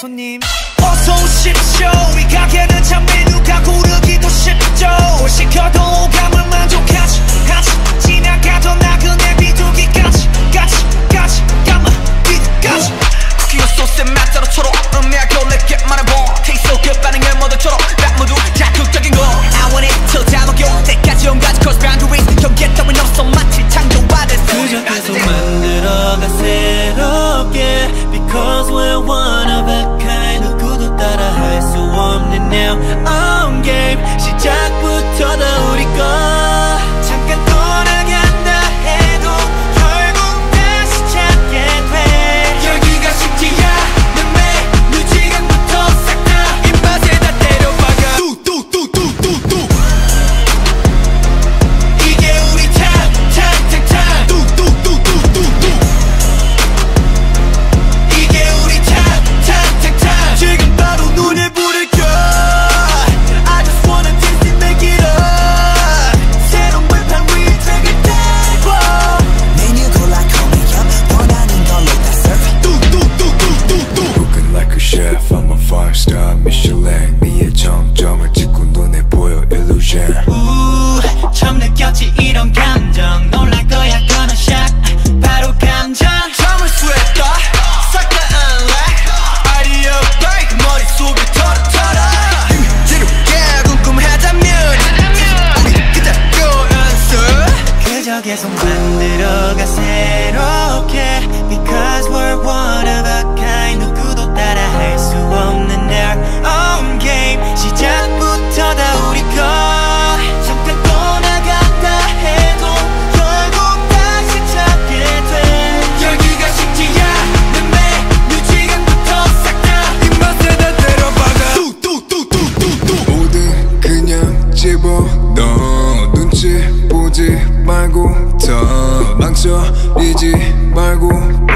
손님 어서 오십시오. 이 가게는 참 메뉴가 고르기도 쉽죠. 뭘 시켜도 오감을 만족하지 하지 지나가던 나그네 비둘기까지 까지 까마 비까지 쿠키와 소스에 맛자루처럼 음미하게 올릴게 말해봐 테이스 속에 반응해 모델처럼 딱 모두 자극적인 거 I want it till 다 먹여 때까지 온가지 cross boundaries 경계 따윈 없어 마치 창조와 됐어 그저 계속 만들어가 새롭게 Because we're one of a kind 누구도 따라할 수 없는 now on game 시작부터 다 우리 거 잠깐 떠나게 한다 해도 결국 다시 찾게 돼 열기가 식지야 내 매 늦지간부터 싹 다 입맛에 다 때려박아 뚜뚜뚜뚜뚜뚜 이게 우리 time 뚜뚜뚜뚜뚜뚜 계속 만들어가 새롭게 Because we're one of a kind 누구도 따라할 수 없는 our own game 시작부터 다 우리 거 잠깐 떠나간다 해도 결국 다시 찾게 돼 열기가 식지야 내 매 유지감부터 싹 다 입맛에 다 때려박아 뚜뚜뚜뚜뚜뚜 모든 그냥 집어넣어 눈치 보지 말고 더 망설이지 말고